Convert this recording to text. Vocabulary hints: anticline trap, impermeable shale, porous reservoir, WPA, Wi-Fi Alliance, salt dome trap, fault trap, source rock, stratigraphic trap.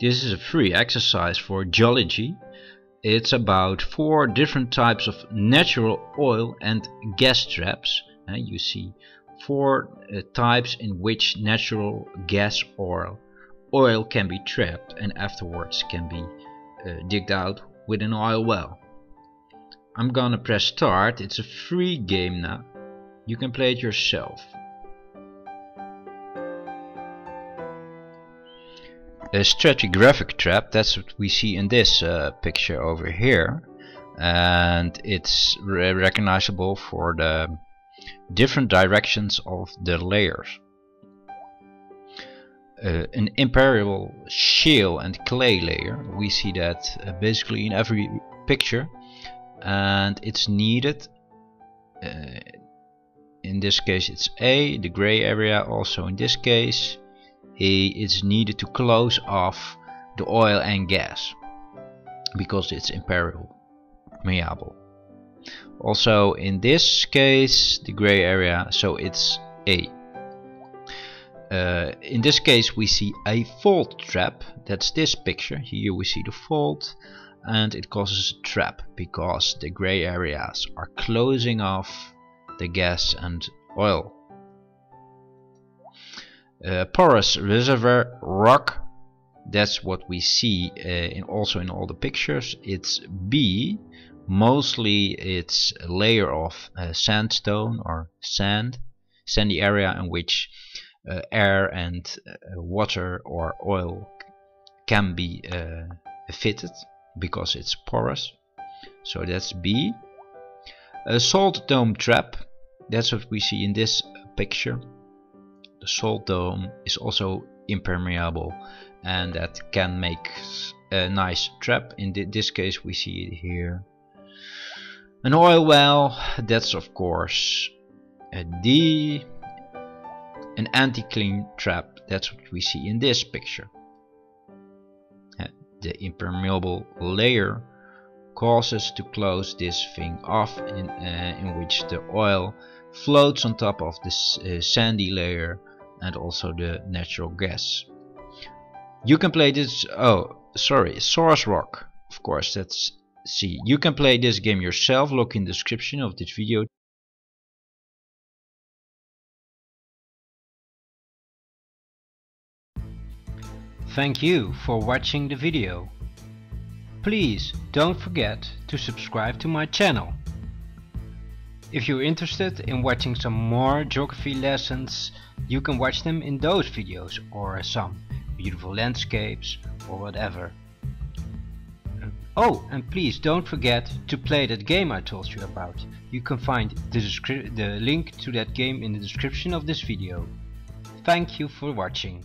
This is a free exercise for geology. It's about 4 different types of natural oil and gas traps. You see 4 types in which natural gas or oil can be trapped and afterwards can be digged out with an oil well. I'm gonna press start. It's a free game now. You can play it yourself. A stratigraphic trap, that's what we see in this picture over here, and it's recognizable for the different directions of the layers. An impermeable shale and clay layer, we see that basically in every picture, and it's needed. In this case it's A, the gray area, also in this case. It's needed to close off the oil and gas because it's impermeable. Also in this case the gray area, so it's A. In this case we see a fault trap, that's this picture. Here we see the fault and it causes a trap because the gray areas are closing off the gas and oil. Porous reservoir rock, that's what we see also in all the pictures. It's B, mostly it's a layer of sandstone or sand, sandy area in which air and water or oil can be fitted because it's porous, so that's B. A salt dome trap, that's what we see in this picture. The salt dome is also impermeable and that can make a nice trap. In this case we see it here. An oil well, that's of course a D. An anticline trap, that's what we see in this picture. The impermeable layer causes to close this thing off, in which the oil floats on top of this sandy layer and also the natural gas. You can play this, source rock, of course, that's C. You can play this game yourself, look in the description of this video. Thank you for watching the video. Please don't forget to subscribe to my channel. If you're interested in watching some more geography lessons, you can watch them in those videos, or some beautiful landscapes or whatever. Oh, and please don't forget to play that game I told you about. You can find the link to that game in the description of this video. Thank you for watching.